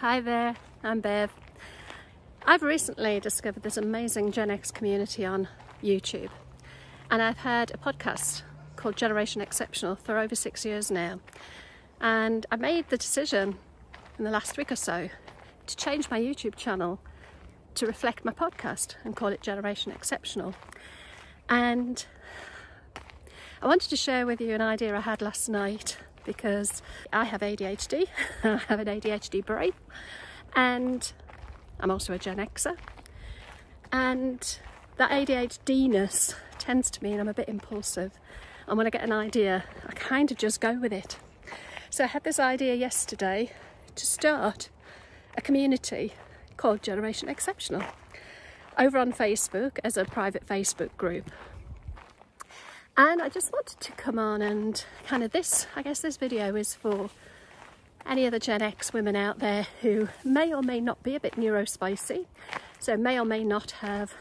Hi there, I'm Bev. I've recently discovered this amazing Gen X community on YouTube, and I've had a podcast called Generation Exceptional for over 6 years now, and I made the decision in the last week or so to change my YouTube channel to reflect my podcast and call it Generation Exceptional. And I wanted to share with you an idea I had last night, because I have ADHD, I have an ADHD brain, and I'm also a Gen Xer, and that ADHD-ness tends to mean I'm a bit impulsive, and when I get an idea I kind of just go with it. So I had this idea yesterday to start a community called Generation Exceptional over on Facebook as a private Facebook group. And I just wanted to come on and kind of this video is for any other Gen X women out there who may or may not be a bit neurospicy, so may or may not have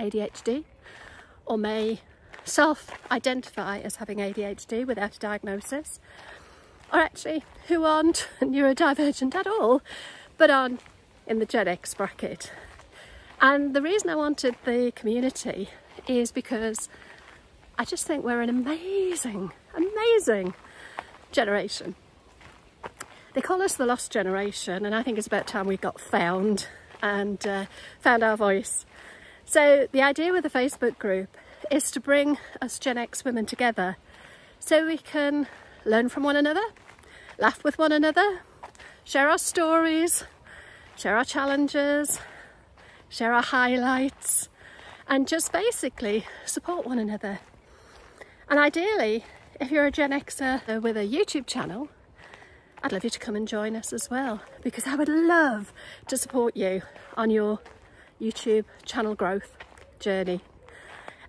ADHD, or may self-identify as having ADHD without a diagnosis, or actually who aren't neurodivergent at all, but aren't in the Gen X bracket. And the reason I wanted the community is because I just think we're an amazing, amazing generation. They call us the lost generation, and I think it's about time we got found and found our voice. So the idea with the Facebook group is to bring us Gen X women together so we can learn from one another, laugh with one another, share our stories, share our challenges, share our highlights, and just basically support one another. And ideally, if you're a Gen Xer with a YouTube channel, I'd love you to come and join us as well, because I would love to support you on your YouTube channel growth journey.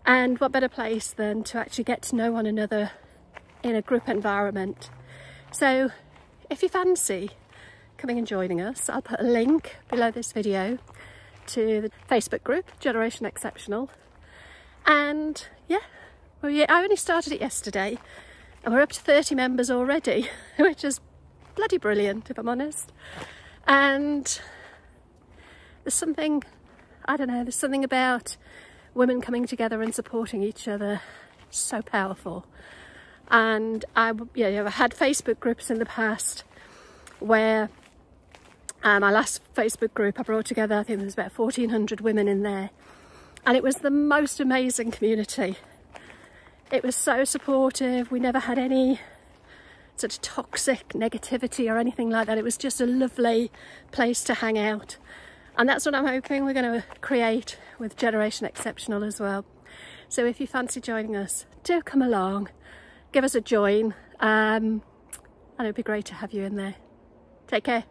And what better place than to actually get to know one another in a group environment. So if you fancy coming and joining us, I'll put a link below this video to the Facebook group, Generation Exceptional. And yeah, well, yeah, I only started it yesterday and we're up to 30 members already, which is bloody brilliant if I'm honest. And there's something, I don't know, there's something about women coming together and supporting each other so powerful. And I've had Facebook groups in the past where my last Facebook group I brought together, I think there was about 1,400 women in there, and it was the most amazing community. It was so supportive. We never had any sort of toxic negativity or anything like that. It was just a lovely place to hang out. And that's what I'm hoping we're going to create with Generation Exceptional as well. So if you fancy joining us, do come along, give us a join, and it'd be great to have you in there. Take care.